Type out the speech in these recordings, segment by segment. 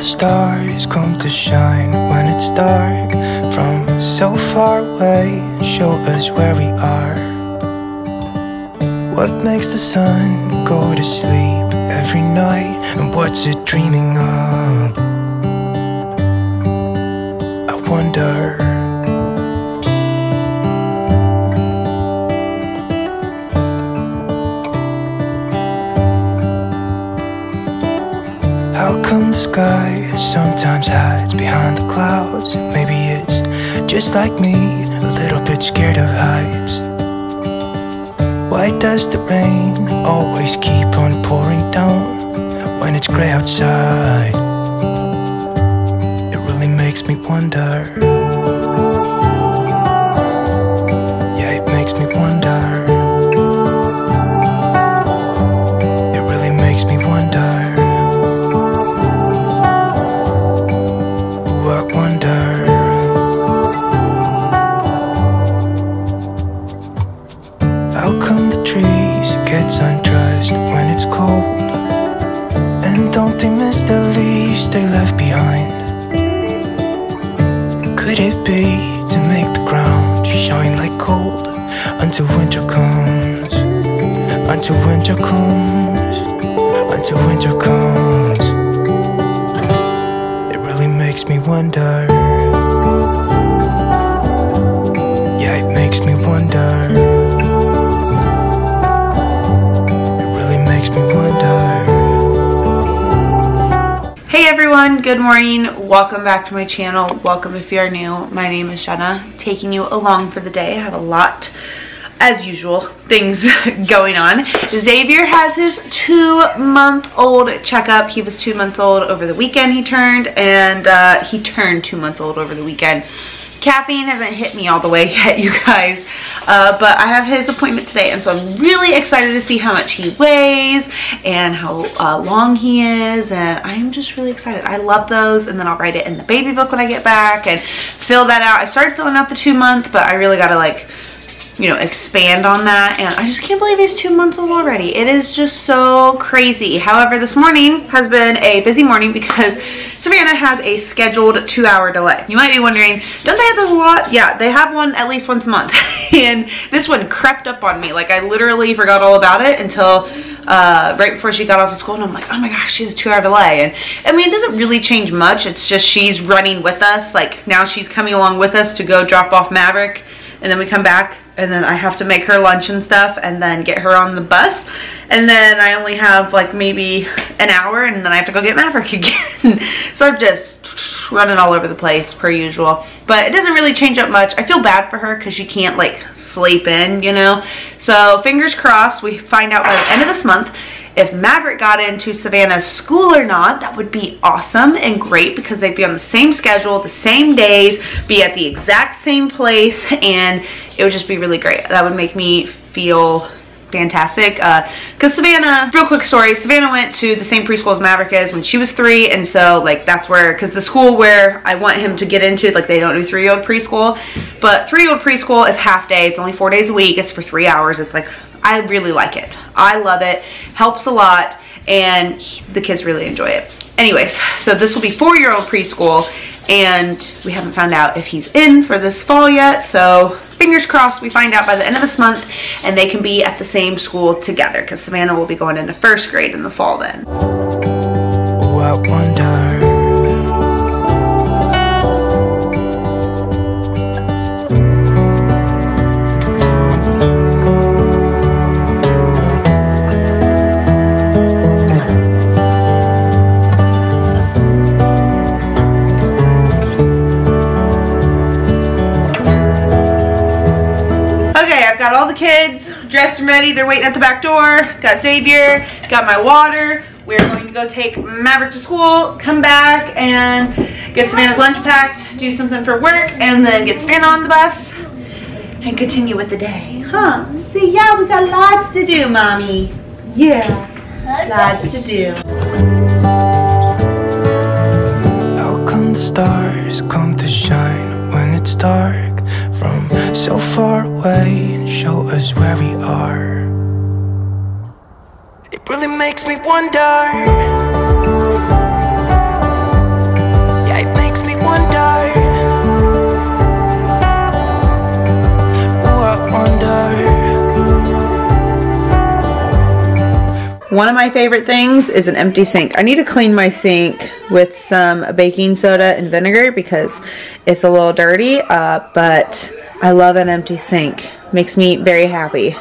the stars come to shine when it's dark, from so far away, show us where we are. What makes the sun go to sleep every night, and what's it dreaming of? I wonder. How come the sky sometimes hides behind the clouds? Maybe it's just like me, a little bit scared of heights. Why does the rain always keep on pouring down when it's gray outside? It really makes me wonder. Yeah, it makes me wonder. It really makes me wonder. Gets undressed when it's cold, and don't they miss the leaves they left behind? Could it be to make the ground shine like gold until winter comes? Until winter comes? Until winter comes? It really makes me wonder. Yeah, it makes me wonder. Hey everyone, good morning. Welcome back to my channel. Welcome if you're new. My name is Jena, taking you along for the day. I have a lot, as usual, things going on. Xavier has his 2-month-old checkup. He was 2 months old over the weekend he turned, and he turned 2 months old over the weekend. Caffeine hasn't hit me all the way yet, you guys, but I have his appointment today, and so I'm really excited to see how much he weighs and how long he is, and I am just really excited. I love those, and then I'll write it in the baby book when I get back and fill that out. I started filling out the 2-month, but I really gotta, like, you know, expand on that, and I just can't believe he's 2 months old already. It is just so crazy. However, this morning has been a busy morning because Savannah has a scheduled 2-hour delay. You might be wondering, don't they have those a lot? Yeah, they have one at least once a month, and this one crept up on me. Like, I literally forgot all about it until right before she got off of school, and I'm like, oh my gosh, she has a 2-hour delay. And I mean, it doesn't really change much. It's just she's running with us. Like, now she's coming along with us to go drop off Maverick, and then we come back, and then I have to make her lunch and stuff, and then get her on the bus, and then I only have like maybe an hour, and then I have to go get Maverick again. So I'm just running all over the place per usual, but it doesn't really change up much. I feel bad for her because she can't, like, sleep in, you know, so fingers crossed we find out by the end of this month if Maverick got into Savannah's school or not. That would be awesome and great because they'd be on the same schedule, the same days, be at the exact same place, and it would just be really great. That would make me feel fantastic because Savannah, real quick story, Savannah went to the same preschool as Maverick is when she was 3, and so, like, that's where, because the school where I want him to get into, like, they don't do 3-year-old preschool, but 3-year-old preschool is half day. It's only 4 days a week. It's for 3 hours. It's like, I really like it. I love it. Helps a lot, and the kids really enjoy it. Anyways, so this will be 4-year-old preschool, and we haven't found out if he's in for this fall yet, so fingers crossed we find out by the end of this month and they can be at the same school together because Savannah will be going into 1st grade in the fall then. Oh, I wonder. Got all the kids dressed and ready. They're waiting at the back door. Got Xavier, got my water. We're going to go take Maverick to school, come back and get Savannah's lunch packed, do something for work, and then get Savannah on the bus and continue with the day. Huh? See, yeah, we got lots to do, Mommy. Yeah, lots to do. How come the stars come to shine when it's dark? From so far away and show us where we are. It really makes me wonder. One of my favorite things is an empty sink. I need to clean my sink with some baking soda and vinegar because it's a little dirty, but I love an empty sink. Makes me very happy.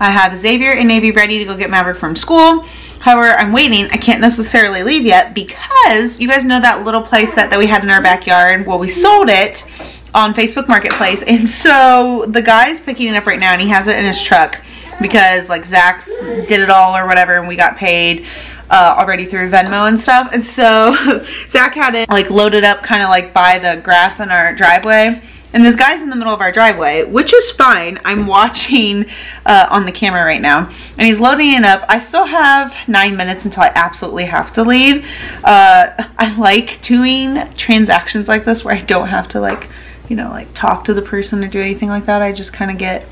I have Xavier and Navy ready to go get Maverick from school. However, I'm waiting. I can't necessarily leave yet because you guys know that little play set that we had in our backyard? Well, we sold it on Facebook Marketplace. And so the guy's picking it up right now and he has it in his truck because like Zach's did it all or whatever and we got paid already through Venmo and stuff. And so Zach had it like loaded up kind of like by the grass in our driveway. And this guy's in the middle of our driveway, which is fine. I'm watching on the camera right now. And he's loading it up. I still have 9 minutes until I absolutely have to leave. I like doing transactions like this where I don't have to like, you know, like talk to the person or do anything like that. I just kind of get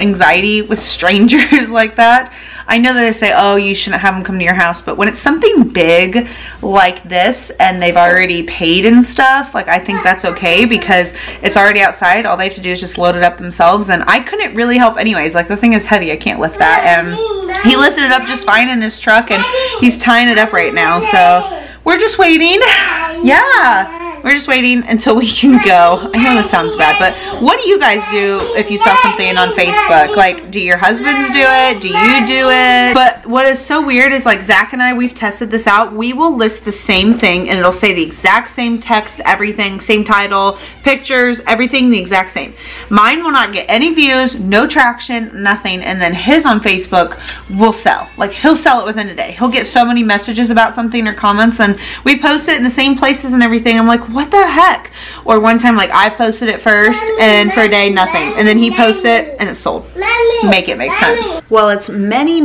anxiety with strangers like that. I know that they say, oh, you shouldn't have them come to your house, but when it's something big like this and they've already paid and stuff, like I think that's okay because it's already outside. All they have to do is just load it up themselves, and I couldn't really help anyways. Like the thing is heavy, I can't lift that, and he lifted it up just fine in his truck and he's tying it up right now, so we're just waiting. Yeah, we're just waiting until we can go. I know this sounds bad, but what do you guys do if you saw something on Facebook? Like, do your husbands do it? Do you do it? But what is so weird is like Zach and I, we've tested this out. We will list the same thing and it'll say the exact same text, everything, same title, pictures, everything the exact same. Mine will not get any views, no traction, nothing. And then his on Facebook will sell. Like he'll sell it within a day. He'll get so many messages about something or comments, and we post it in the same places and everything. I'm like, what the heck? Or one time, like I posted it first and for a day nothing, and then he posted it and it sold. Make it make sense. Well, it's many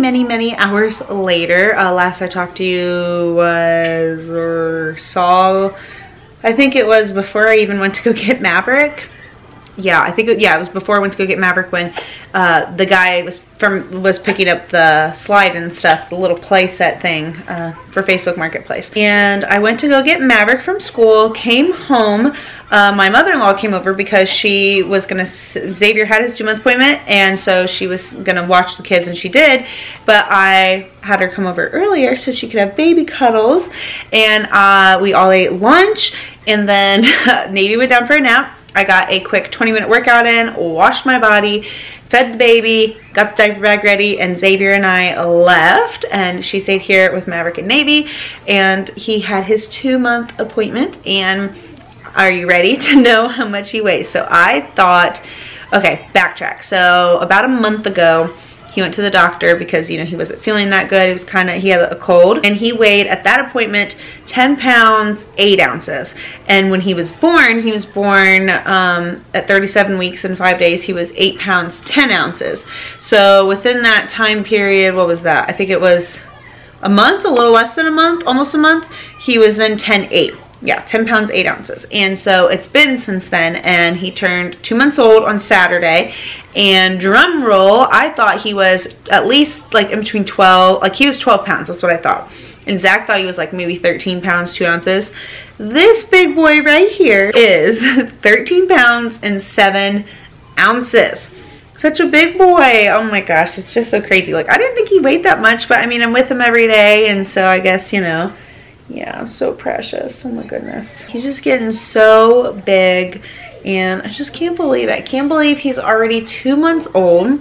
hours later. Last I talked to you was or saw, I think it was before I even went to go get Maverick. Yeah, I think it was before I went to go get Maverick when the guy was picking up the slide and stuff, the little play set thing for Facebook Marketplace. And I went to go get Maverick from school, came home. My mother-in-law came over because she was gonna, Xavier had his 2-month appointment, and so she was gonna watch the kids, and she did, but I had her come over earlier so she could have baby cuddles, and we all ate lunch, and then Navy went down for a nap. I got a quick 20-minute workout in, washed my body, fed the baby, got the diaper bag ready, and Xavier and I left, and she stayed here with Maverick and Navy, and he had his 2-month appointment, and are you ready to know how much he weighs? So I thought, okay, backtrack. So about a month ago, he went to the doctor because, you know, he wasn't feeling that good. He was kind of, he had a cold, and he weighed at that appointment 10 pounds, 8 ounces. And when he was born at 37 weeks and 5 days, he was 8 pounds, 10 ounces. So within that time period, what was that? I think it was a month, a little less than a month, almost a month. He was then 10.8. Yeah, 10 pounds, 8 ounces. And so it's been since then, and he turned 2 months old on Saturday. And drum roll, I thought he was at least like in between 12, like he was 12 pounds, that's what I thought. And Zach thought he was like maybe 13 pounds, 2 ounces. This big boy right here is 13 pounds and 7 ounces. Such a big boy. Oh my gosh, it's just so crazy. Like I didn't think he weighed that much, but I mean, I'm with him every day, and so I guess, you know, yeah, so precious. Oh my goodness. He's just getting so big. and I just can't believe it. I can't believe he's already 2 months old.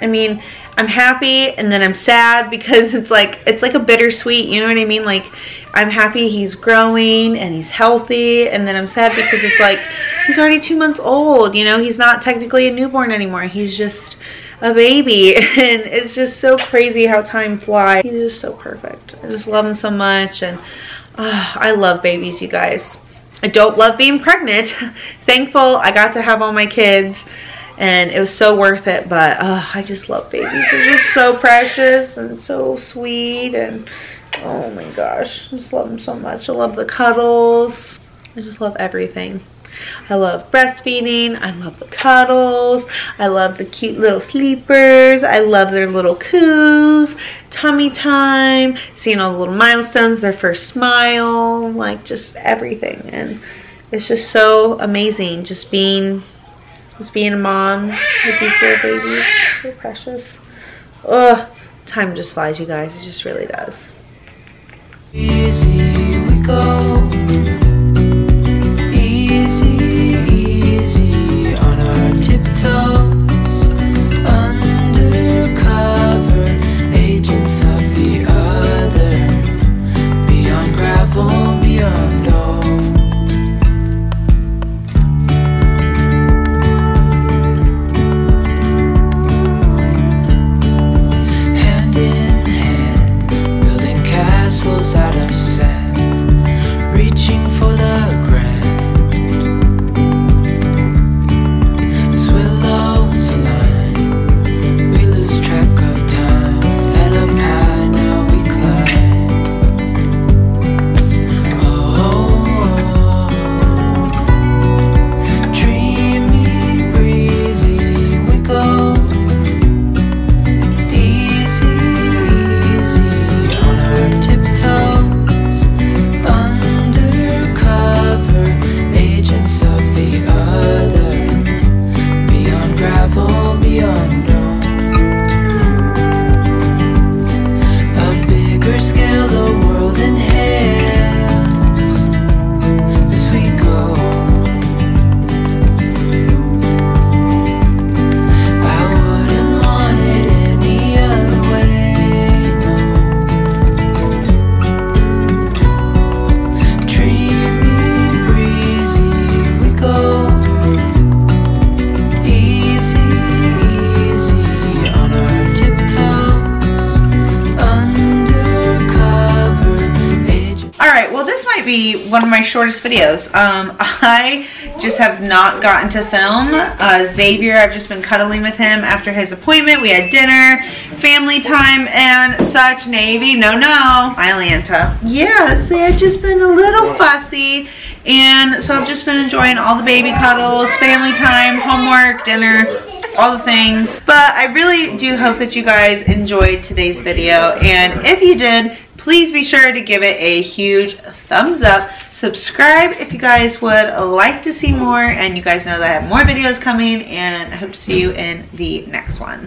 I mean, I'm happy and then I'm sad because it's like a bittersweet, you know what I mean? Like, I'm happy he's growing and he's healthy, and then I'm sad because it's like he's already 2 months old, you know? He's not technically a newborn anymore. He's just a baby, and it's just so crazy how time flies. He's just so perfect. I just love him so much, and I love babies, you guys. I don't love being pregnant. Thankful I got to have all my kids. And it was so worth it, but I just love babies. They're just so precious and so sweet, and oh my gosh, I just love them so much. I love the cuddles. I just love everything. I love breastfeeding. I love the cuddles. I love the cute little sleepers. I love their little coos, tummy time, seeing all the little milestones, their first smile, like just everything. And it's just so amazing just being a mom with these little babies. So precious. Ugh, time just flies, you guys. It just really does. Easy we go. Easy, easy on our tiptoes. Undercover agents of the other. Beyond gravel, beyond all. Out of sand, reaching for the grand. As willows align, we lose track of time. Head up high, now we climb. Oh, oh, oh. Dreamy, breezy, we go. One of my shortest videos. I just have not gotten to film. Xavier, I've just been cuddling with him after his appointment. We had dinner, family time, and such. Navy, no. Hi, Atlanta. Yeah, see, I've just been a little fussy, and so I've just been enjoying all the baby cuddles, family time, homework, dinner, all the things. But I really do hope that you guys enjoyed today's video, and if you did, please be sure to give it a huge thumbs up. Subscribe if you guys would like to see more. And you guys know that I have more videos coming. And I hope to see you in the next one.